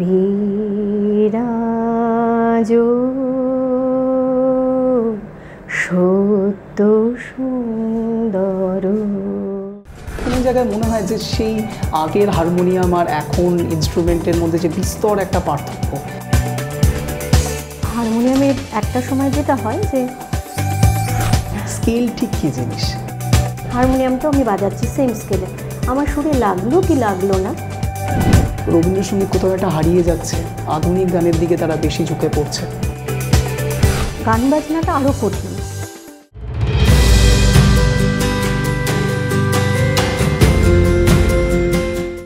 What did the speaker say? বিরাজো সত্য সুন্দর। কোনো জায়গায় মনে হয় যে সেই আগের হারমোনিয়াম আর এখন ইনস্ট্রুমেন্টের মধ্যে যে বিস্তর একটা পার্থক্য। হারমোনিয়ামে একটা সময় যেটা হয় যে স্কেল ঠিক কী জিনিস, হারমোনিয়াম তো আমি বাজাচ্ছি সেম স্কেলে, আমার সুরে লাগলো কি লাগলো না। রবীন্দ্রসঙ্গীত কোথাও একটা হারিয়ে যাচ্ছে, আধুনিক গানের দিকে তারা বেশি ঝুঁকে পড়ছে। গান বাজনাটা আরও কঠিন।